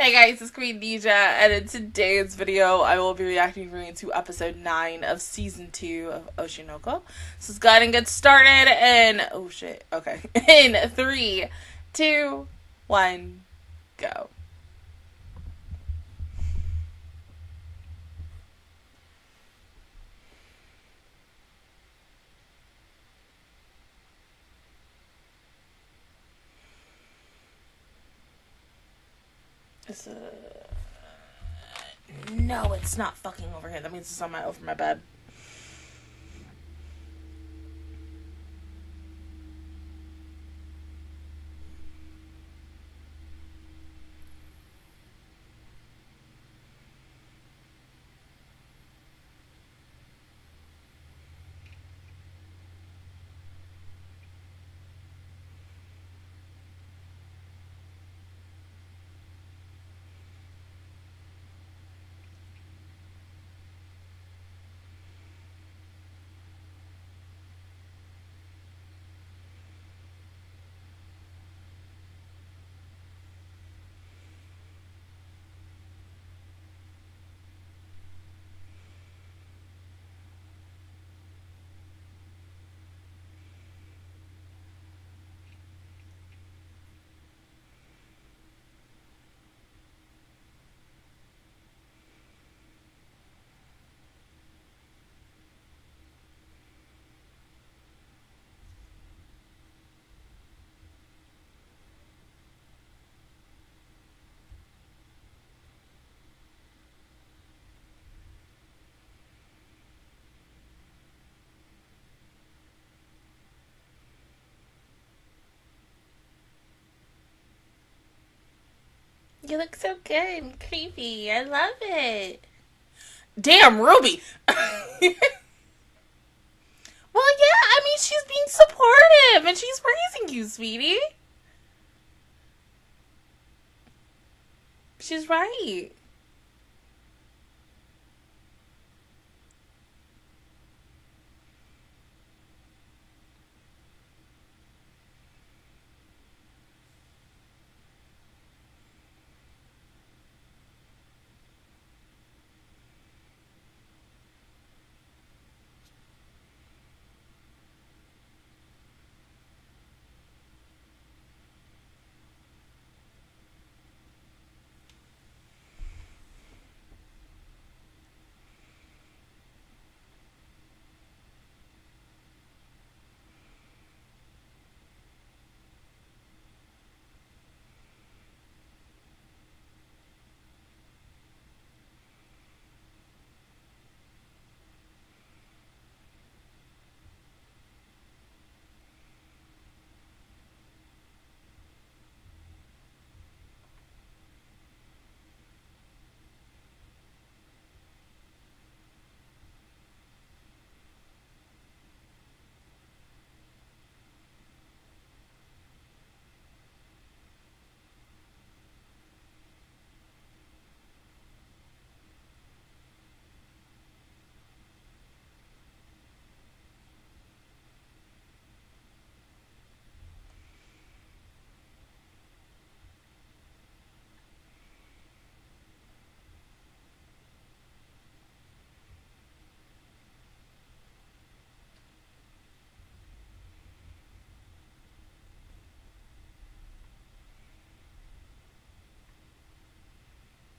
Hey guys, it's Queendija, and in today's video, I will be reacting to episode 9 of season 2 of Oshi no Ko. So let's go ahead and get started. And oh shit, okay. In 3, 2, 1, go. No, it's not fucking over here. That means it's on my over my bed. You look so good and creepy. I love it. Damn, Ruby. Well, yeah, I mean, she's being supportive and she's raising you, sweetie. She's right.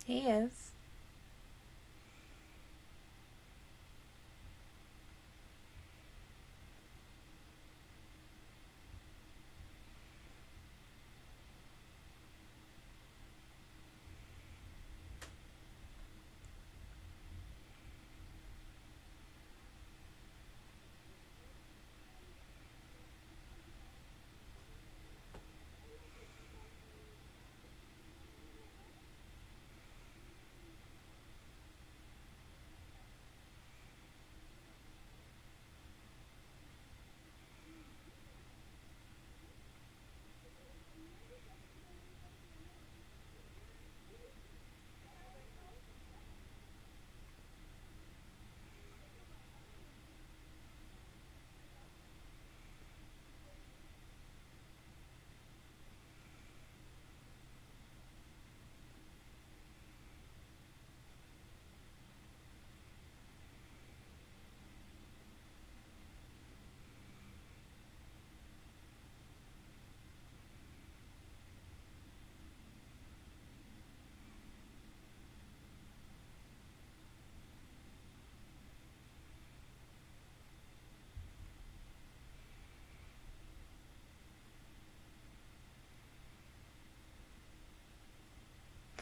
He is.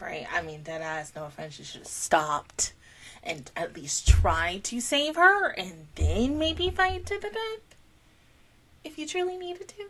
right? I mean, that ass, no offense, you should have stopped and at least tried to save her and then maybe fight to the death if you truly needed to.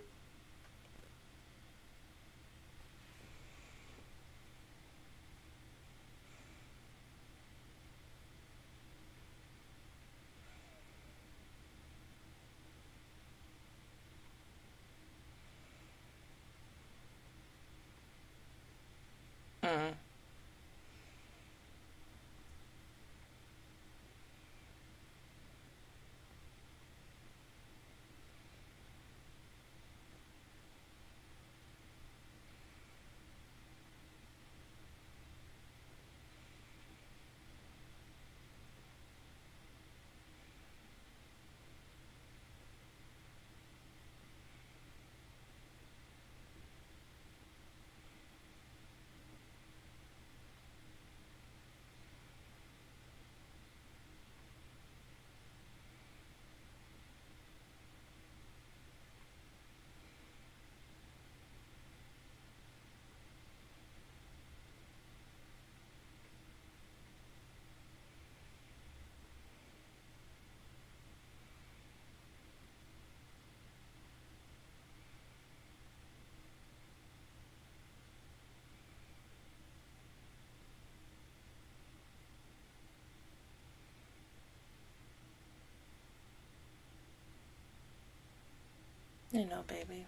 You know, baby.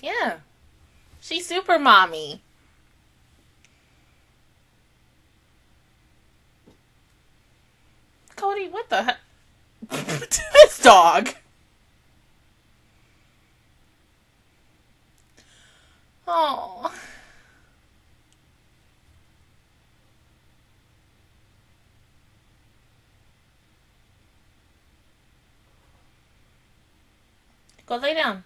Yeah. She's super mommy. Cody, what the heck? This dog. Oh. Go lay down.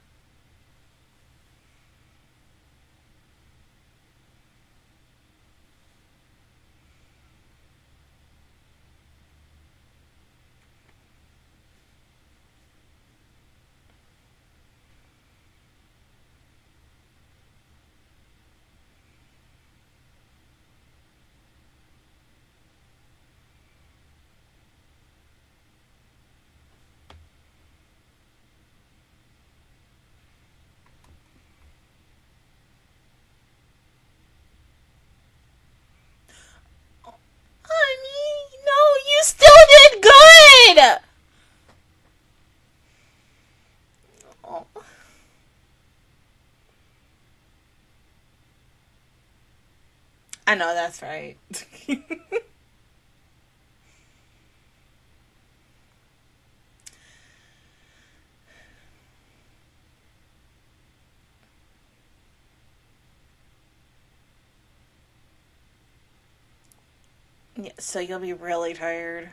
I know, that's right. Yeah, so you'll be really tired.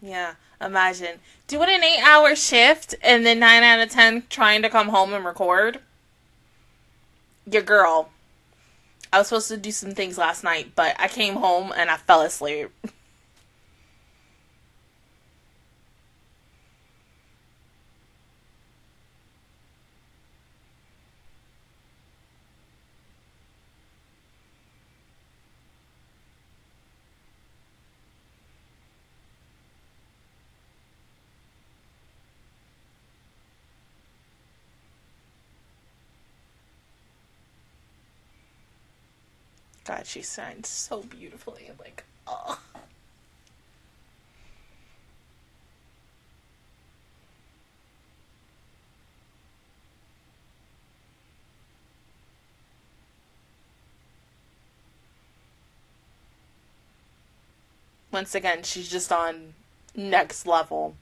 Yeah, imagine doing an 8-hour shift and then 9 out of 10 trying to come home and record. Your girl. I was supposed to do some things last night, but I came home and I fell asleep. God, she signed so beautifully. I'm like, oh. Once again, she's just on next level.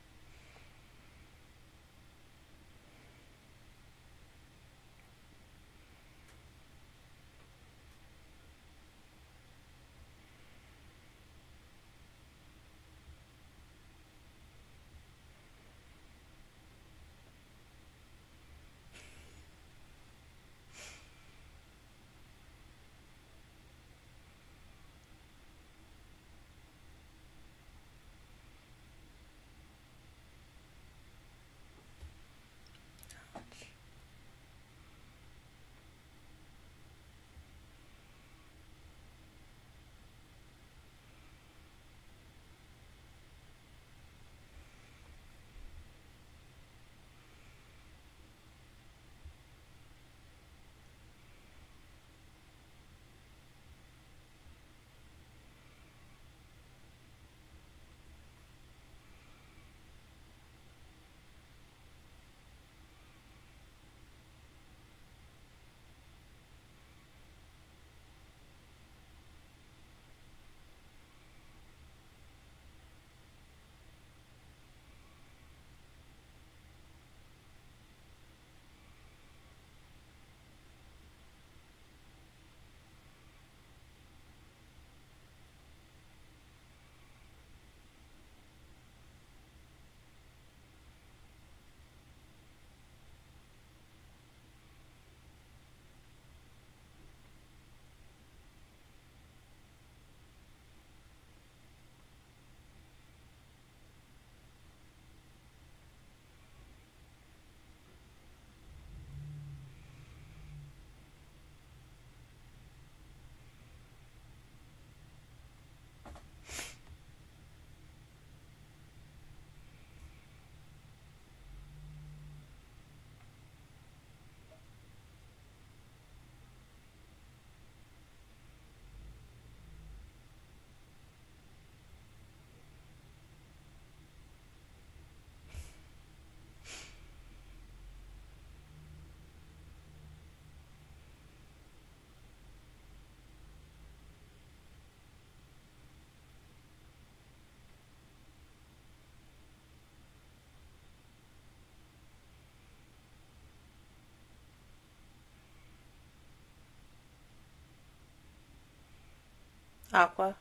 Aqua.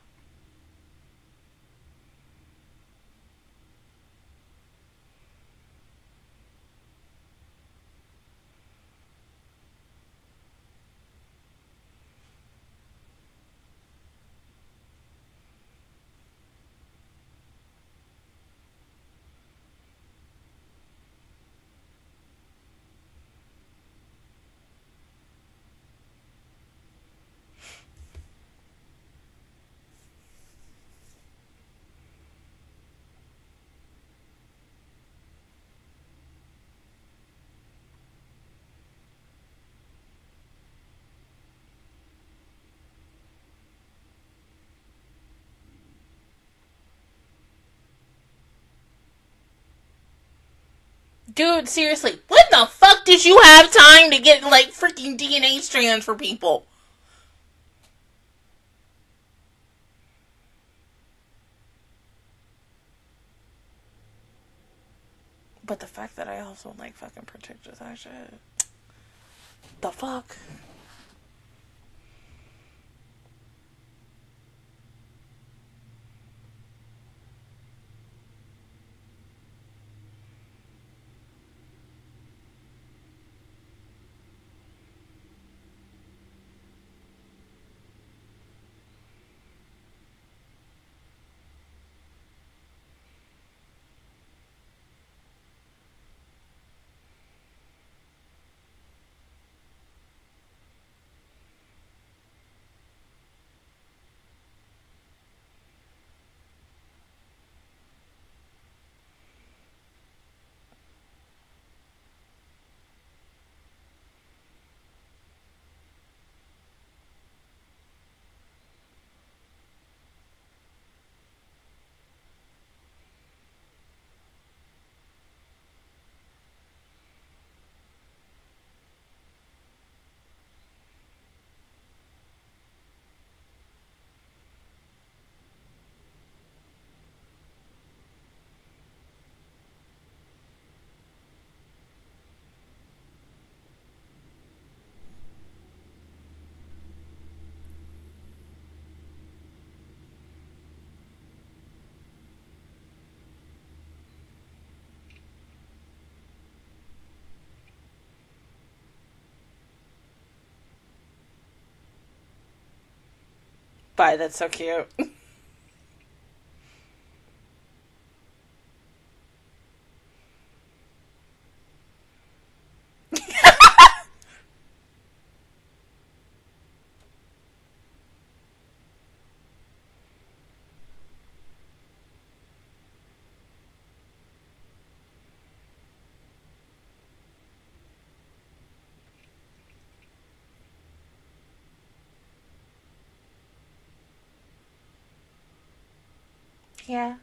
Dude, seriously, when the fuck did you have time to get, like, freaking DNA strands for people? But the fact that I also, like, fucking predicted that shit. The fuck? Bye, that's so cute. Yeah.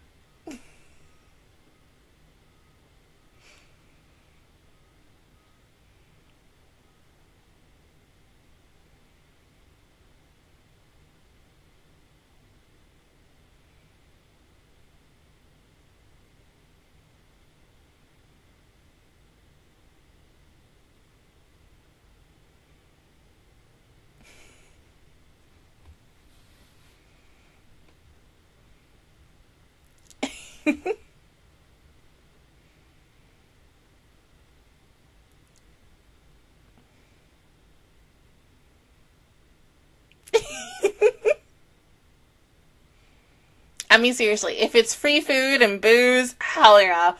I mean, seriously, if it's free food and booze, hell yeah.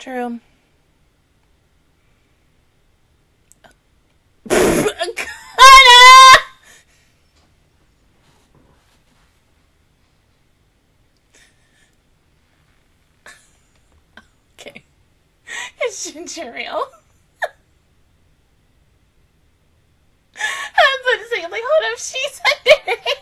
True. Okay. It's ginger ale. I was about to say, like, hold up, she's under it.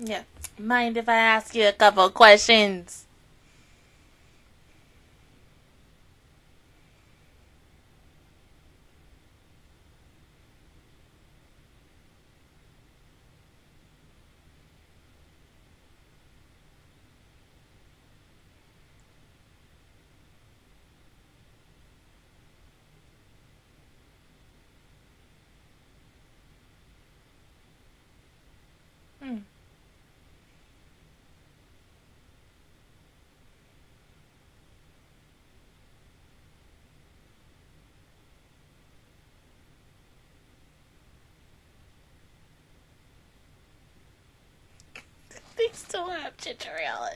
Yeah. Mind if I ask you a couple questions? They still have ginger ale.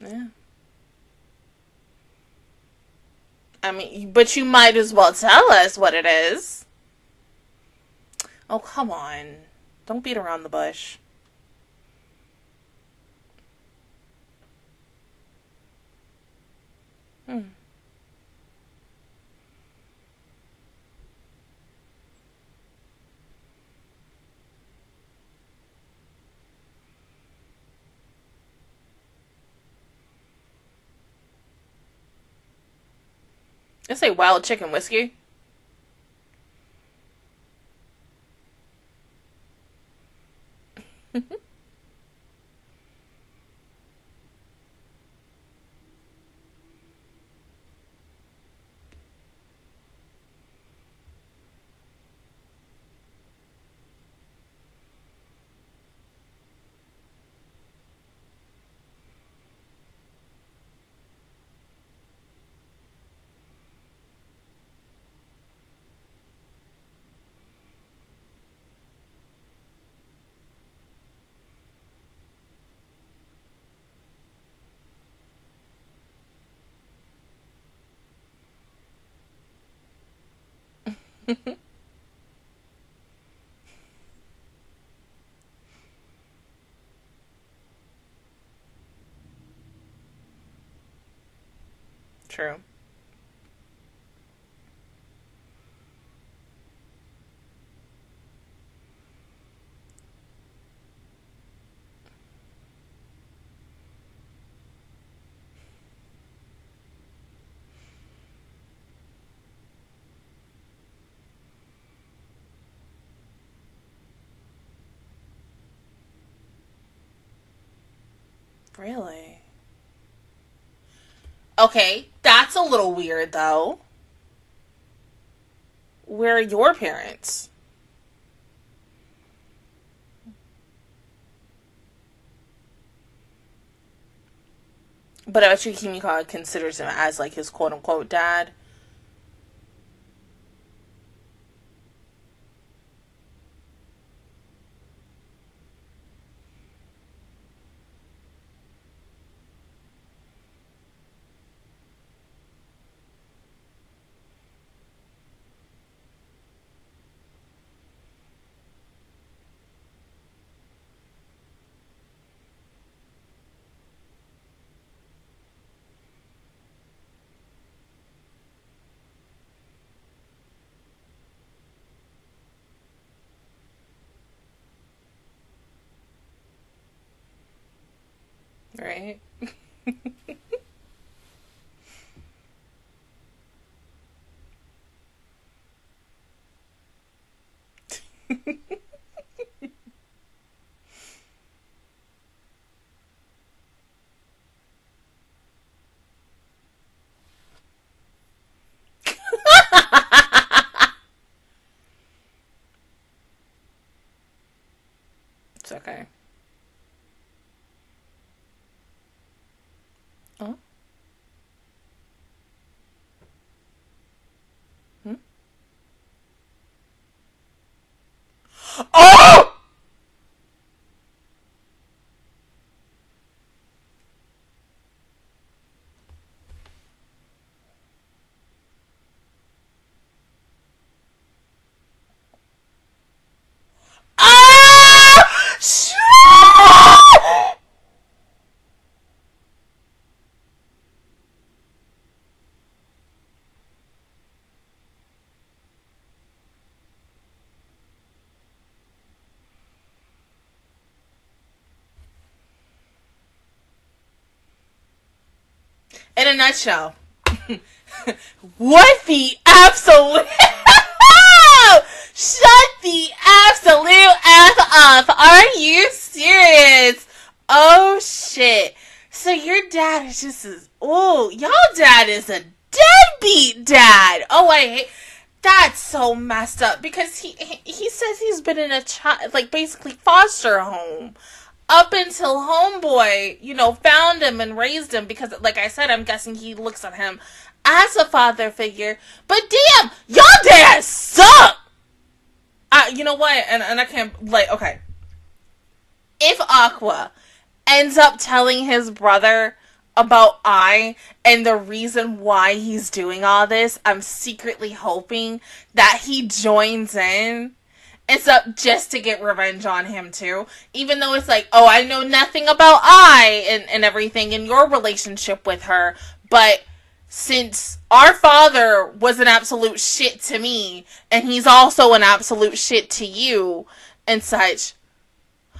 Yeah. I mean, but you might as well tell us what it is. Oh, come on. Don't beat around the bush. I say wild chicken whiskey. True. Really? Okay, that's a little weird, though. Where are your parents? But I bet you Himekawa considers him as, like, his quote-unquote dad. Right? It's okay. Huh? Hmm? Oh! In a nutshell, what the absolute, shut the absolute F up, are you serious? Oh shit, so your dad is just, oh, y'all dad is a deadbeat dad. Oh, I hate, that's so messed up, because he says he's been in a child, like basically foster home. Up until homeboy, you know, found him and raised him, because, like I said, I'm guessing he looks at him as a father figure. But damn, y'all dads suck! You know what? And I can't, like, okay. If Aqua ends up telling his brother about Ai and the reason why he's doing all this, I'm secretly hoping that he joins in. It's up just to get revenge on him too, even though it's like, oh, I know nothing about I and everything in your relationship with her, but since our father was an absolute shit to me and he's also an absolute shit to you and such,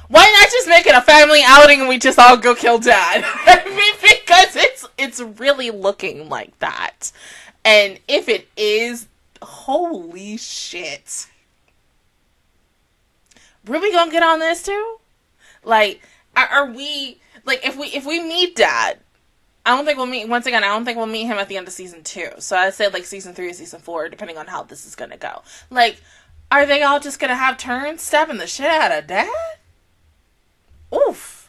why not just make it a family outing and we just all go kill dad? I mean, because it's really looking like that, and if it is, holy shit. Ruby gonna get on this too? Like, are we, like, if we meet dad, I don't think we'll meet, once again, I don't think we'll meet him at the end of season 2. So I said, like, season 3 or season 4, depending on how this is gonna go. Like, are they all just gonna have turns stabbing the shit out of dad? Oof.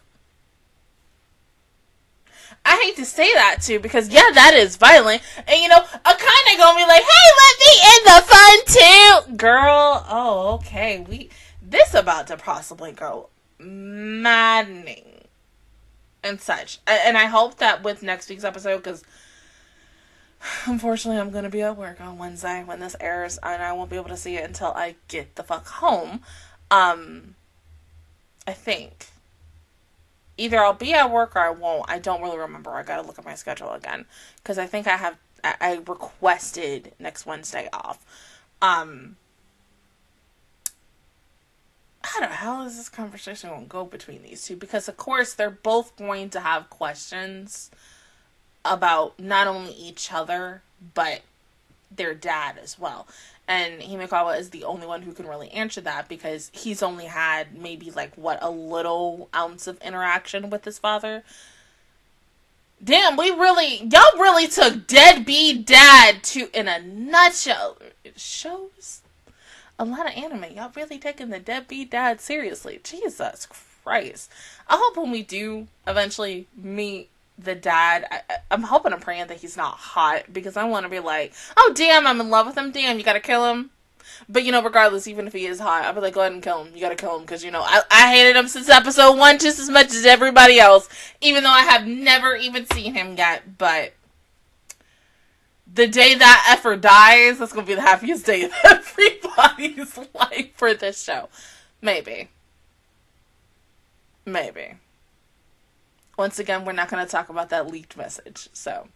I hate to say that too, because yeah, that is violent, and you know, Akane gonna be like, hey, let me in the fun too, girl. Oh, okay, this about to possibly go maddening and such. And I hope that with next week's episode, because Unfortunately, I'm going to be at work on Wednesday when this airs, and I won't be able to see it until I get the fuck home. I think. Either I'll be at work or I won't. I don't really remember. I gotta look at my schedule again. Because I think I have... I requested next Wednesday off. How the hell is this conversation going to go between these two? Because, of course, they're both going to have questions about not only each other, but their dad as well. And Himekawa is the only one who can really answer that because he's only had maybe, like, what, a little ounce of interaction with his father. Damn, y'all really took deadbeat dad to, in a nutshell. It shows a lot of anime. Y'all really taking the deadbeat dad seriously. Jesus Christ. I hope when we do eventually meet the dad, I'm hoping and praying that he's not hot, because I want to be like, oh damn, I'm in love with him, damn, you gotta kill him. But you know, regardless, even if he is hot, I'll be like, go ahead and kill him, you gotta kill him, because you know, I hated him since episode 1 just as much as everybody else, even though I have never even seen him yet. But the day that effer dies, that's gonna be the happiest day of everybody's life for this show. Maybe. Once again, we're not going to talk about that leaked message. So,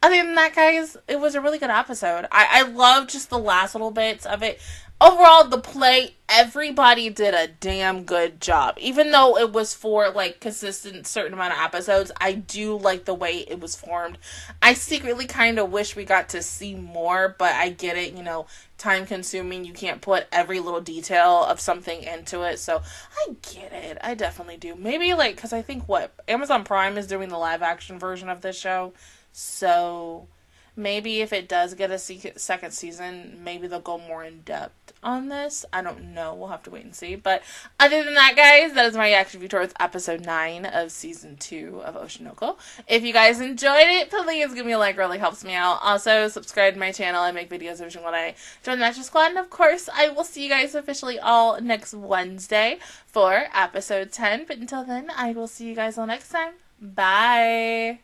other than that, guys, it was a really good episode. I love just the last little bits of it. Overall, the play, everybody did a damn good job. Even though it was for, like, consistent certain amount of episodes, I do like the way it was formed. I secretly kind of wish we got to see more, but I get it, you know, time-consuming. You can't put every little detail of something into it, so I get it. I definitely do. Maybe, like, because I think, what, Amazon Prime is doing the live-action version of this show, so... maybe if it does get a second season, maybe they'll go more in-depth on this. I don't know. We'll have to wait and see. But other than that, guys, that is my reaction view towards episode 9 of season 2 of Oshi no Ko. If you guys enjoyed it, please give me a like. It really helps me out. Also, subscribe to my channel. I make videos every single day. Join the Matcha Squad. And, of course, I will see you guys officially all next Wednesday for episode 10. But until then, I will see you guys all next time. Bye!